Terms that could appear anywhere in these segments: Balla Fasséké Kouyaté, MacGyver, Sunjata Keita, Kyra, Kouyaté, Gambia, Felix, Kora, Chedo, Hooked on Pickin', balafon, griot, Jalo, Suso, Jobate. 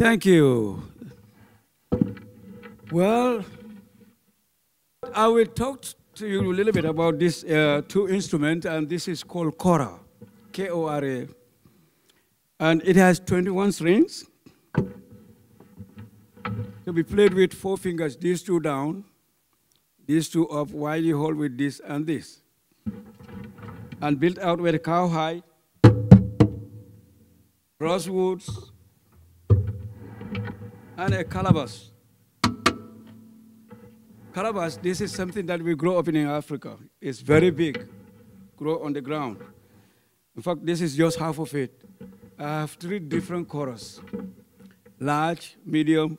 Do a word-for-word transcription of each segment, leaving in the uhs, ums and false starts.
Thank you. Well, I will talk to you a little bit about these uh, two instruments, and this is called Kora, K O R A. And it has twenty-one strings. It'll be played with four fingers, these two down, these two up, while you hold with this and this. And built out with cowhide, rosewood, and a calabash. Calabash, this is something that we grow up in Africa. It's very big, grow on the ground. In fact, this is just half of it. I have three different koras, large, medium,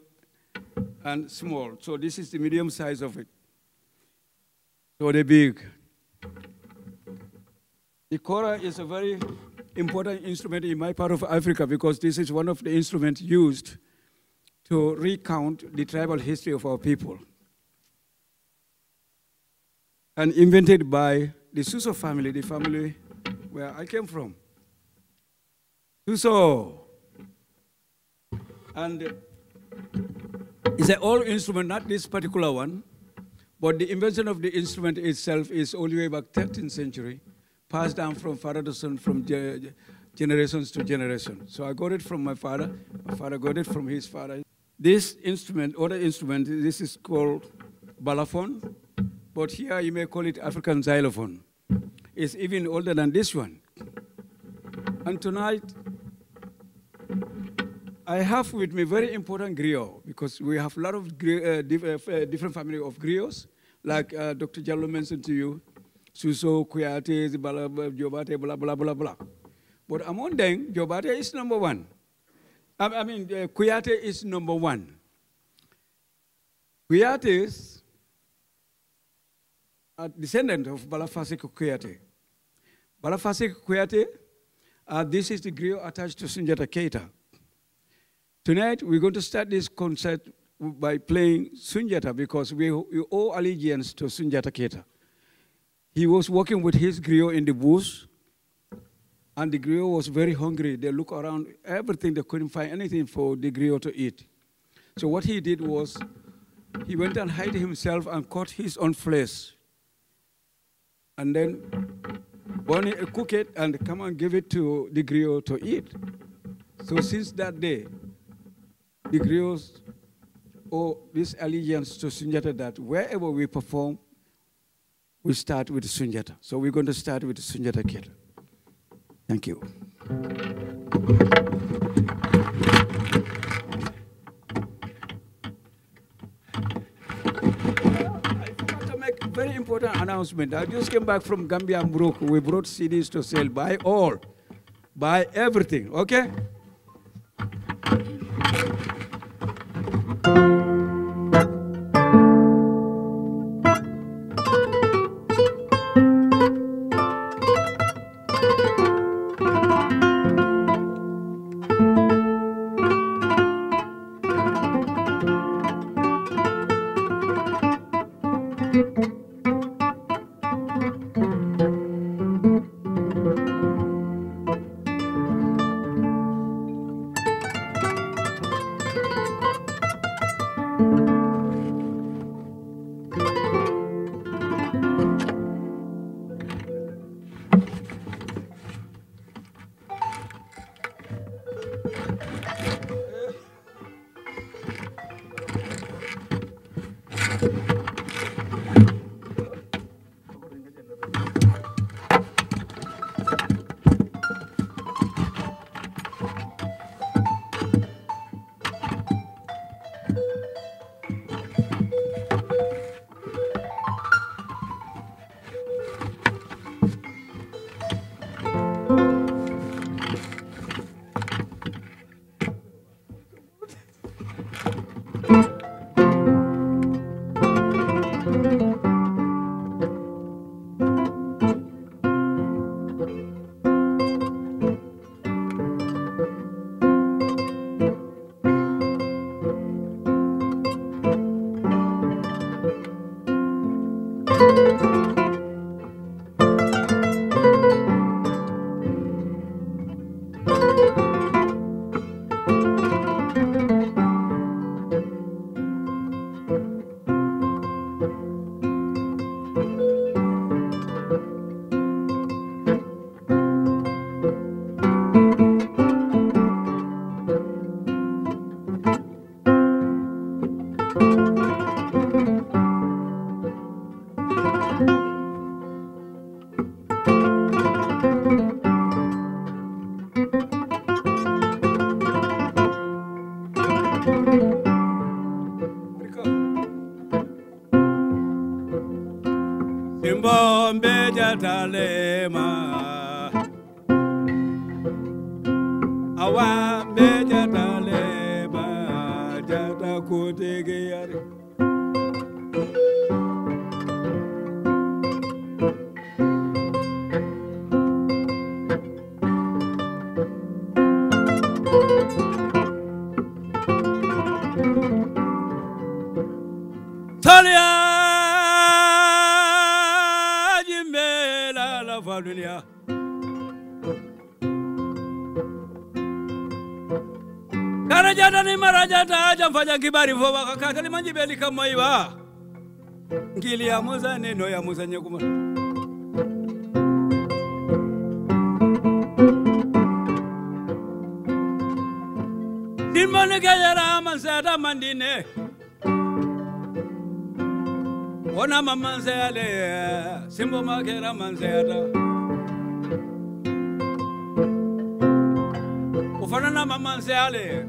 and small. So this is the medium size of it. So they're big. The kora is a very important instrument in my part of Africa because this is one of the instruments used to recount the tribal history of our people. And invented by the Suso family, the family where I came from. Suso. And it's an old instrument, not this particular one, but the invention of the instrument itself is all the way back thirteenth century, passed down from father to son, from ge generations to generation. So I got it from my father, my father got it from his father. This instrument, other instrument, this is called balafon, but here you may call it African xylophone. It's even older than this one. And tonight, I have with me very important griot, because we have a lot of griot, uh, diff uh, different family of griots, like uh, Doctor Jalo mentioned to you, Suso, Kouyaté, Jobate, blah, blah, blah, blah. But among them, Jobate is number one. I, I mean, uh, Kouyaté is number one. Kouyatés are descendants of Balla Fasséké Kouyaté. Balla Fasséké Kouyaté, uh, this is the griot attached to Sunjata Keita. Tonight, we're going to start this concert by playing Sunjata because we, we owe allegiance to Sunjata Keita. He was working with his griot in the bush, and the griot was very hungry. They looked around everything. They couldn't find anything for the griot to eat. So what he did was he went and hid himself and cut his own flesh, and then burn it, cook it, and come and give it to the griot to eat. So since that day, the griots owe this allegiance to Sunjata that wherever we perform, we start with Sunjata. So we're going to start with Sunjata Keita. Thank you. Well, I want to make a very important announcement. I just came back from Gambia and Brook. We brought C Ds to sell. Buy all. Buy everything, okay? talema awa be talema jata kotege yare Dunia Karajata ni marajata aja mfanya kibari voba kakakali manjibeli kama iwa Ngili ya muza neno ya muza nyekuma Dimoni kajara amansata mandine Ona mamanse ale simbo makera manseta Fanana maman se ale,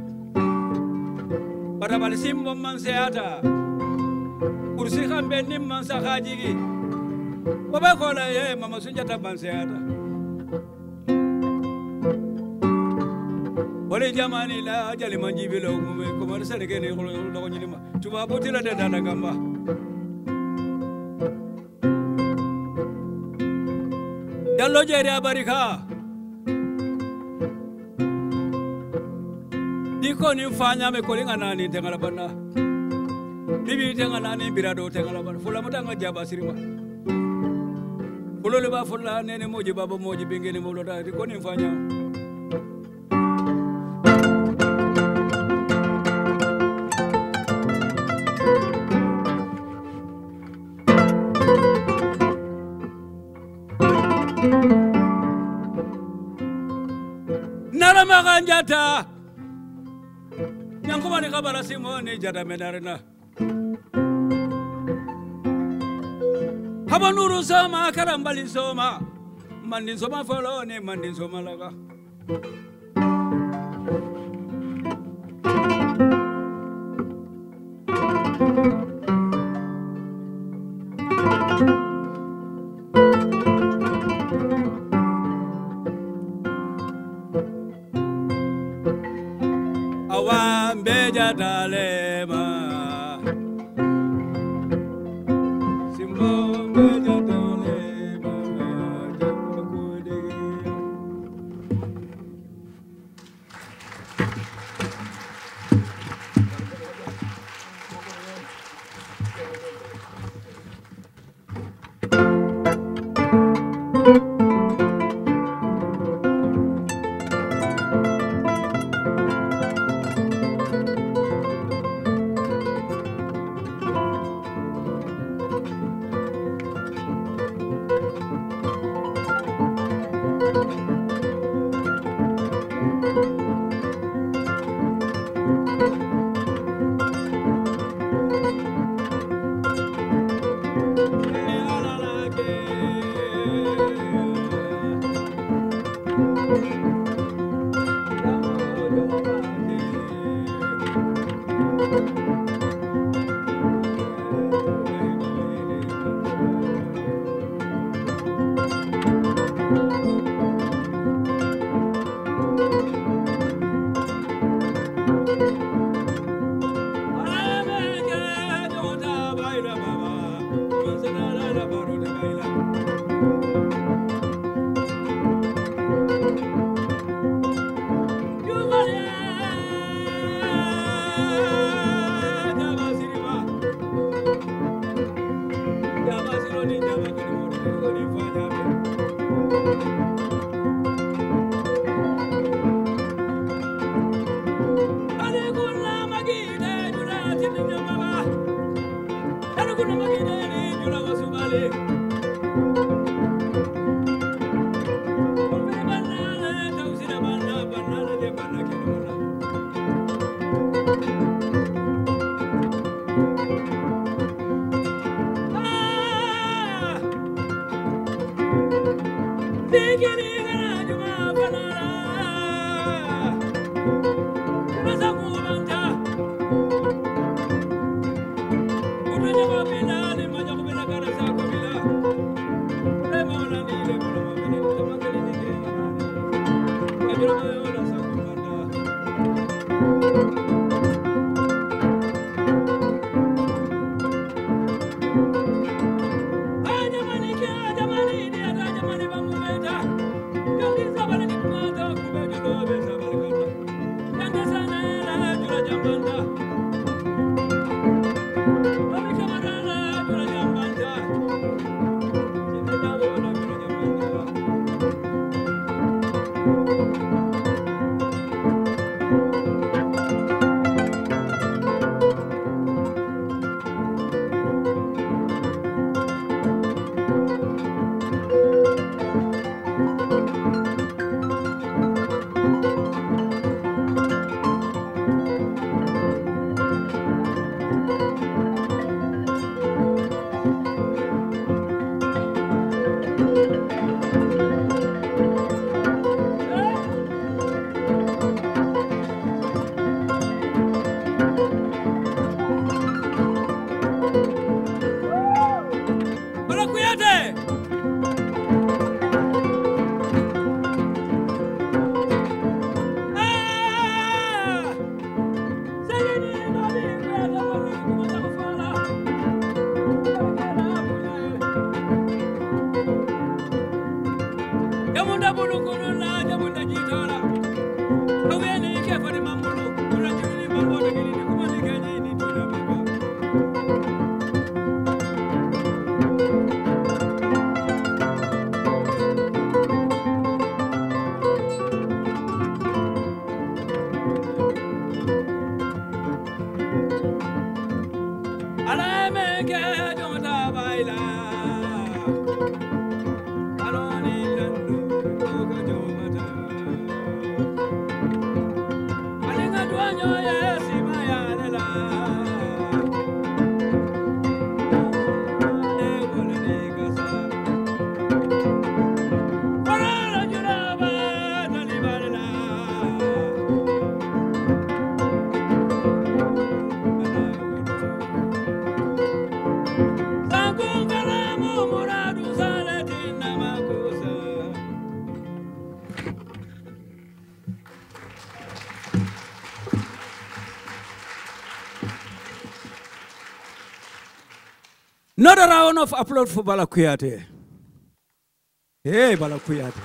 para balisim maman se ata, kursi kambeni mansa kajigi, baba kola ye mama Sunjata maman se ata. Bole jamani la jali manji bilo kume kumare se leke ne kolo kolo kujili ma, chuba boti la de dana gamba. Jalo jere abarika. Diko ni mfanya mekolenga nani tengala bana bibi tenga nani birado tengala bana fula mutanga jaba sirima fulole ba fula nene moji baba moji bingeni moloda diko ni mfanya nara maganjata Nyankumani kabara simone jada menarena Haba nuru soma karambali soma Mandi soma folone mandi soma laga Mama, Another round of applause for Balla Kouyaté. Hey, Balla Kouyaté.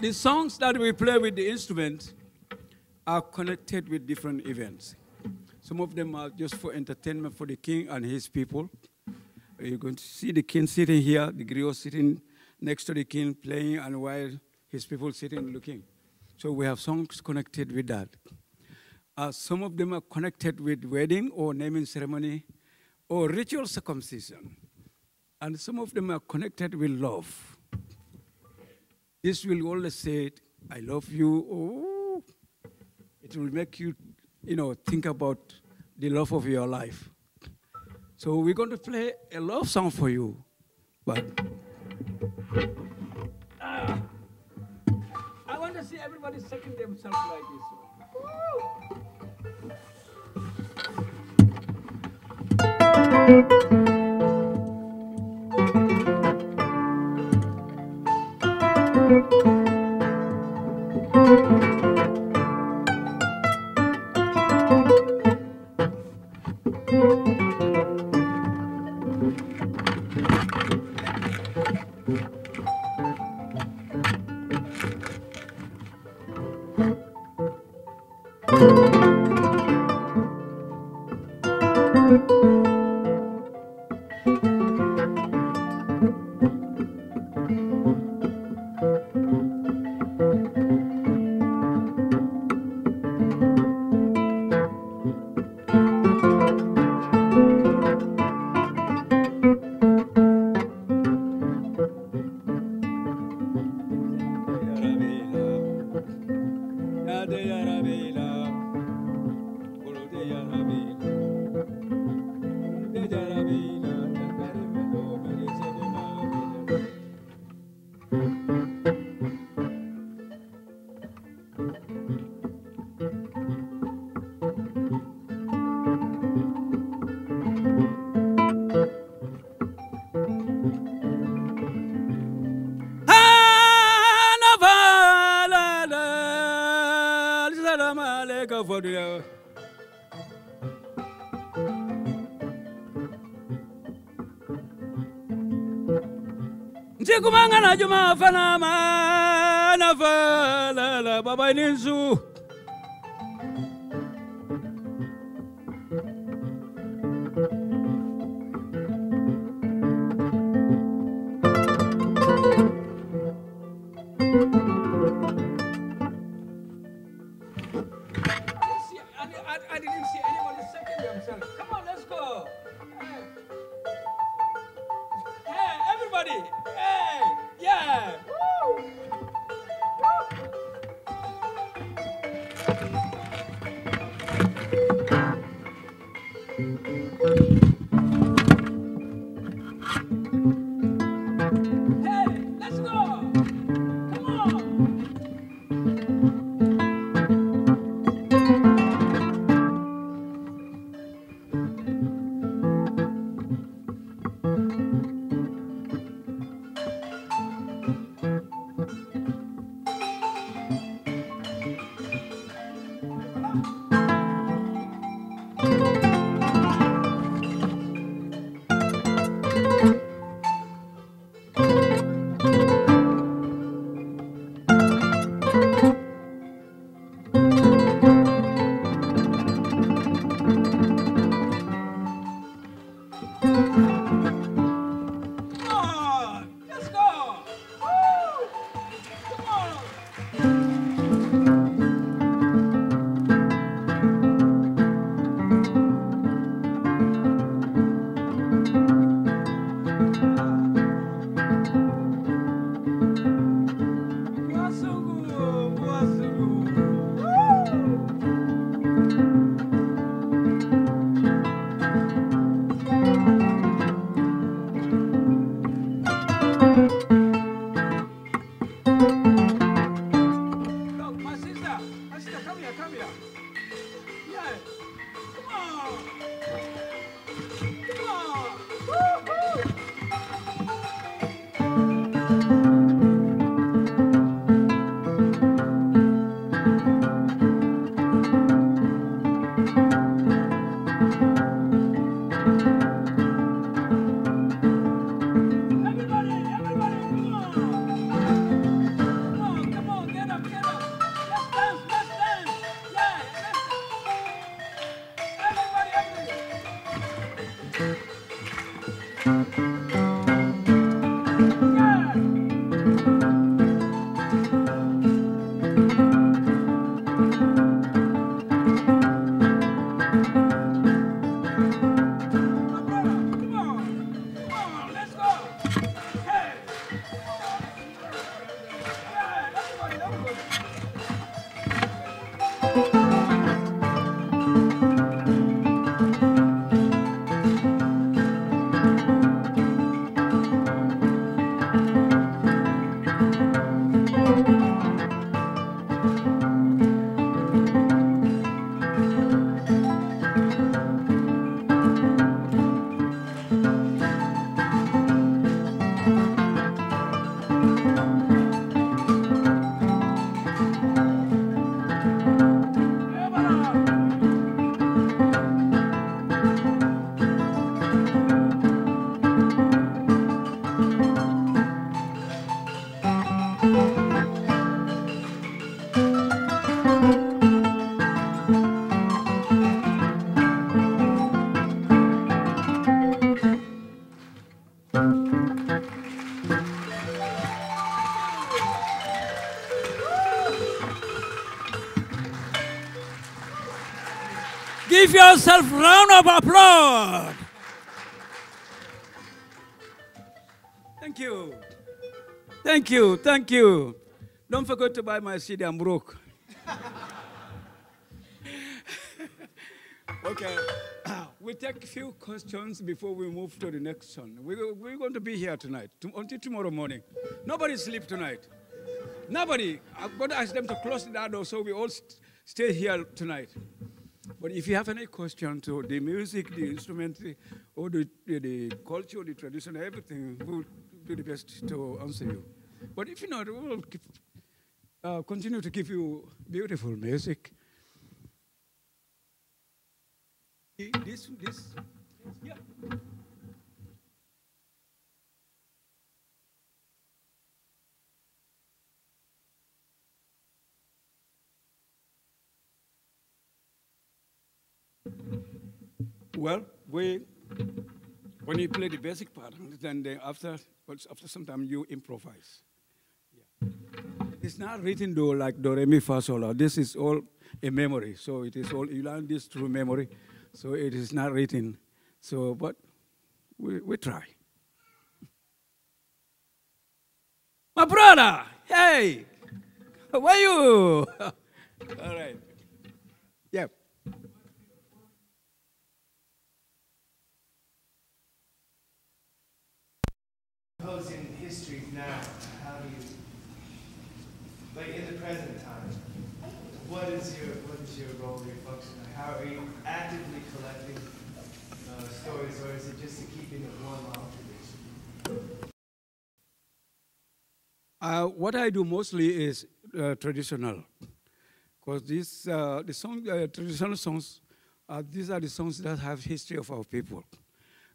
The songs that we play with the instruments are connected with different events. Some of them are just for entertainment for the king and his people. You're going to see the king sitting here, the griot sitting next to the king playing, and while his people sitting looking. So we have songs connected with that. Uh, some of them are connected with wedding or naming ceremony or ritual circumcision. And some of them are connected with love. This will always say, I love you. Oh, it will make you, you know, think about the love of your life. So we're going to play a love song for you. But uh, I want to see everybody shaking themselves like this. Woo! Kumanga na juma fana ma na Lava, la la, Baba Ninzu. I didn't see anybody second themselves. Come on, let's go. Hey, hey everybody. Hey, yeah. Woo. Woo. Hey, let's go. Come on. Give yourself a round of applause. Thank you. Thank you. Thank you. Don't forget to buy my C D. I'm broke. Okay. We take a few questions before we move to the next one. We, we're going to be here tonight, to, until tomorrow morning. Nobody sleep tonight. Nobody. I'm going to ask them to close the door so we all st stay here tonight. But if you have any question to the music, the instrument, or the, the, the culture, the tradition, everything, we'll do the best to answer you. But if you not, we'll keep, uh, continue to give you beautiful music. This, this, yeah. Well, we, when you play the basic part, then after, after some time you improvise. Yeah. It's not written though like do, re, mi, fa, sol, la. This is all a memory. So it is all, you learn this through memory. So it is not written. So, but we, we try. My brother, hey, how are you? All right. Yep. Composing history now, how do you, like in the present time, what is your, what is your role, your function? How are you actively collecting uh, stories, or is it just the keeping of one long tradition? Uh, what I do mostly is uh, traditional, because these uh, the song, uh, traditional songs, uh, these are the songs that have history of our people.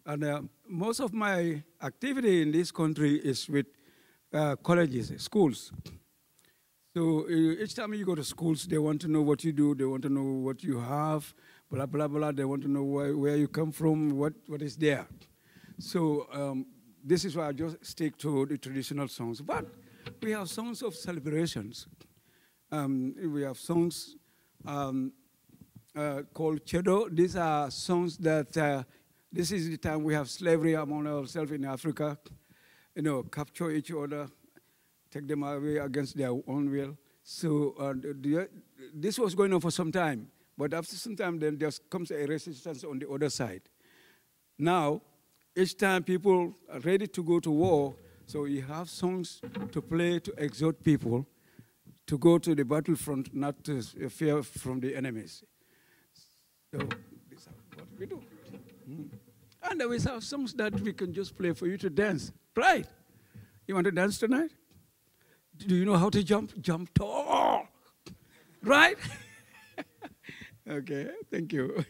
And uh, most of my activity in this country is with uh, colleges, schools. So uh, each time you go to schools, they want to know what you do, they want to know what you have, blah, blah, blah. They want to know wh where you come from, what, what is there. So um, this is why I just stick to the traditional songs. But we have songs of celebrations. Um, we have songs um, uh, called Chedo. These are songs that uh, this is the time we have slavery among ourselves in Africa. You know, capture each other, take them away against their own will. So uh, the, this was going on for some time. But after some time, then there comes a resistance on the other side. Now, each time people are ready to go to war, so you have songs to play to exhort people to go to the battlefront, not to fear from the enemies. So this is what we do. Mm. And we have songs that we can just play for you to dance. Play. You want to dance tonight? Do you know how to jump? Jump tall. Right? Okay, thank you.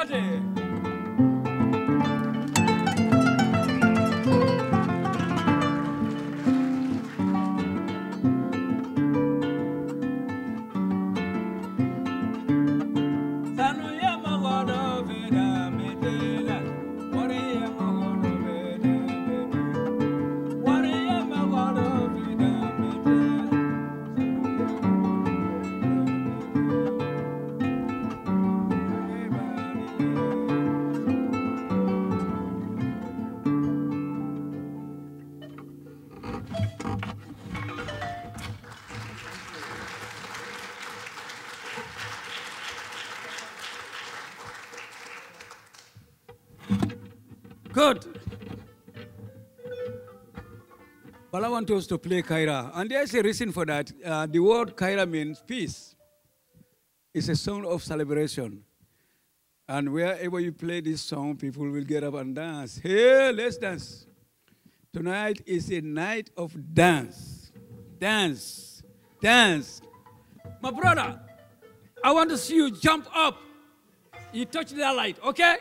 Kouyaté. Good. Balla wants us to play Kyra, and there's a reason for that. Uh, the word Kyra means peace. It's a song of celebration. And wherever you play this song, people will get up and dance. Hey, let's dance. Tonight is a night of dance. Dance. Dance. My brother, I want to see you jump up. You touch that light, okay?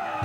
Yeah!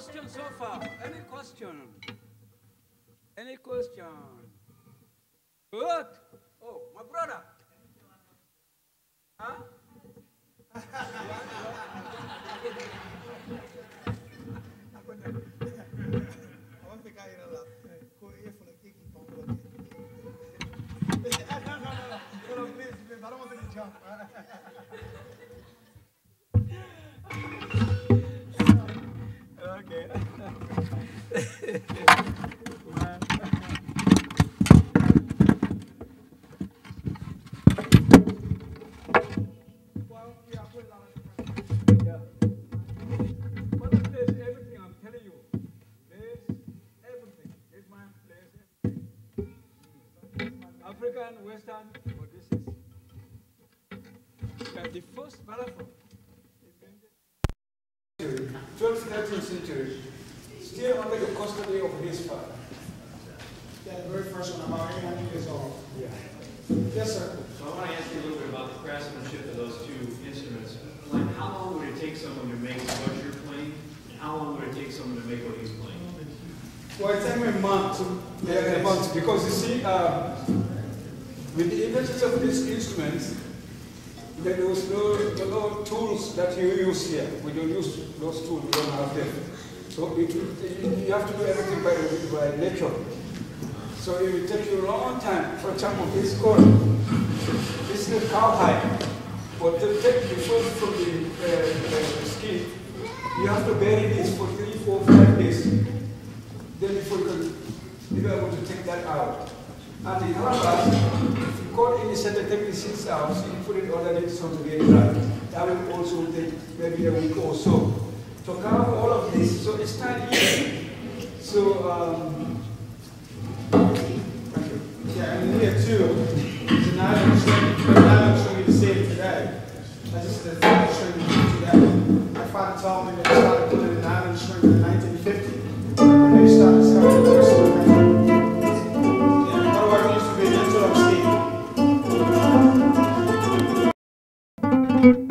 question so far? Any question? Any question? Good. Oh, my brother. Huh? I don't want to jump. Okay. Well, yeah, put it on. Yeah. But there's everything, I'm telling you. There's everything. This man plays everything. African, Western, but this is yeah, the first balafon. twelfth, thirteenth century, still under the custody of his father. That very first one, about eight hundred years old. Yeah. Yes, sir. So I want to ask you a little bit about the craftsmanship of those two instruments. Like, how long would it take someone to make what you're playing, and how long would it take someone to make what he's playing? Well, it takes me a month. To, yeah, a month, because you see, uh, with the invention of these instruments, there was no, no tools that you use here. We don't use those tools, we don't have them. So it, it, you have to do everything by, by nature. So it will take you a long time. For example, this Kora, this is a cowhide. But to take the foot from the uh, skin, you have to bury this for three, four, five days. Then before you can be able to take that out. And the harvest, if you cut any set of thirty-six hours, you put it underneath so to get dry. That will also take maybe a week or so. To carve all of this, so it's not easy. So, um, thank you. Yeah, and here too, it's an item showing you the same today. That's just the thing I'm showing you today. My father told me that he started putting an item showing in nineteen fifty. When they started discovering the person. Thank mm -hmm.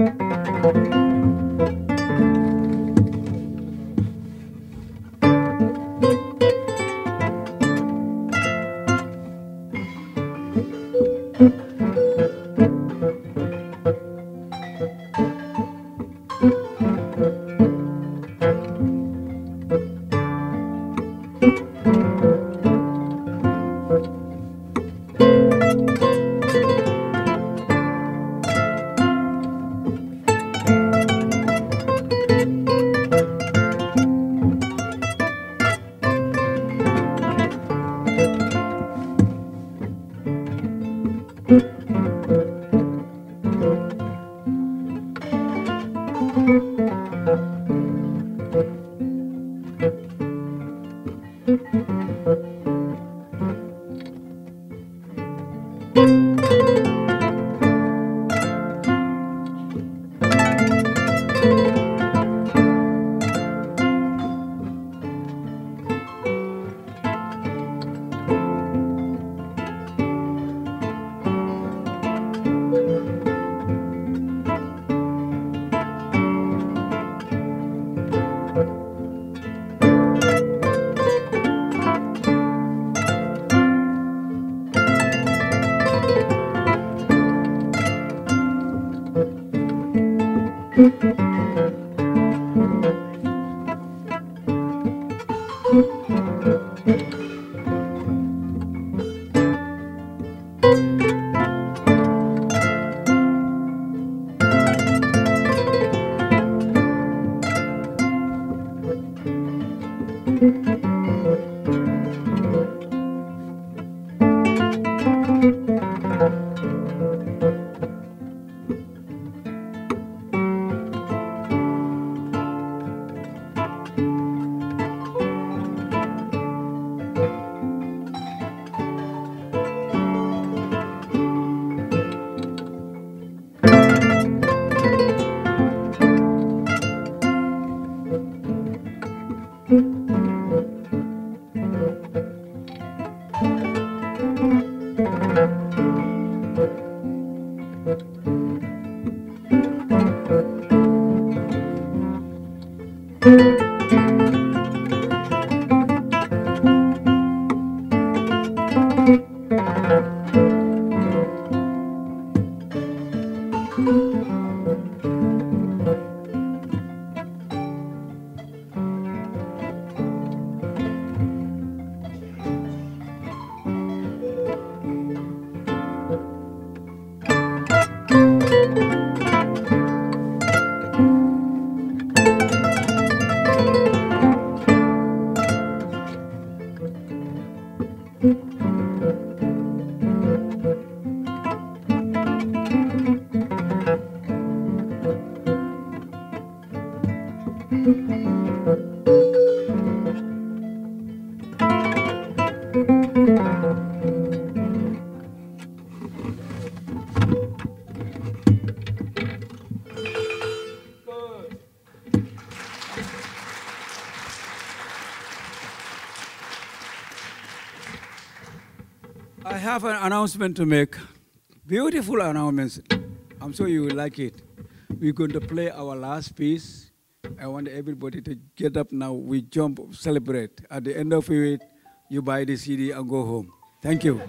you. I have an announcement to make. Beautiful announcements. I'm sure you will like it. We're going to play our last piece. I want everybody to get up now. We jump, celebrate. At the end of it, you buy the C D and go home. Thank you.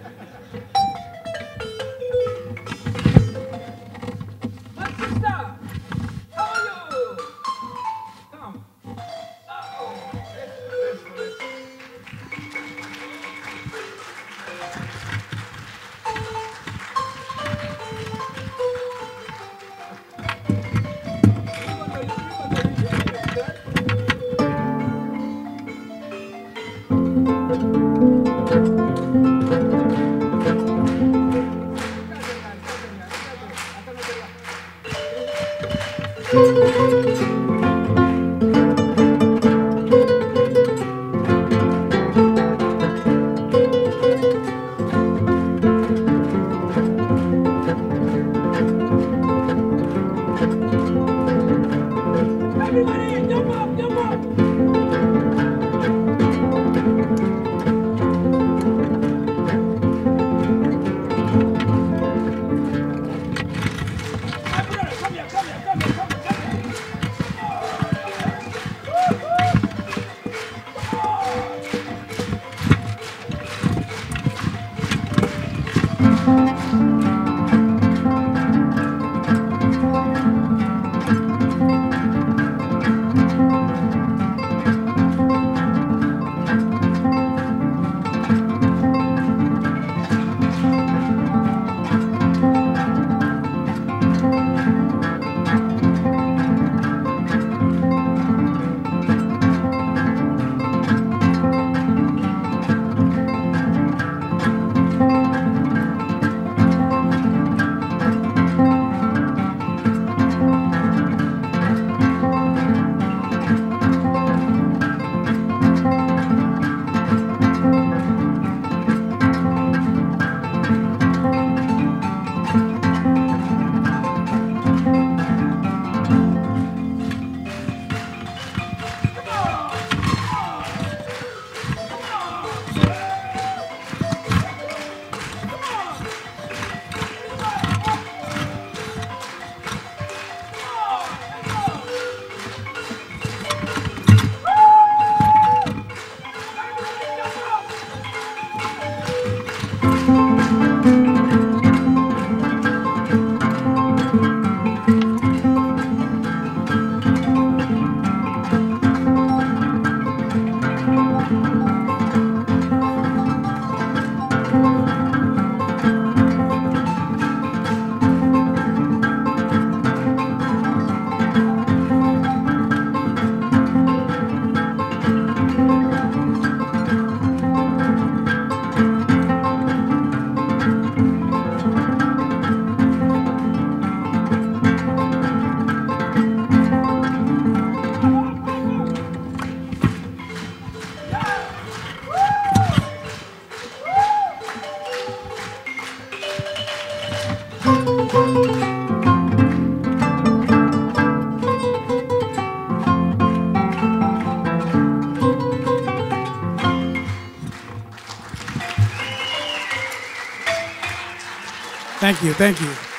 Thank you, thank you.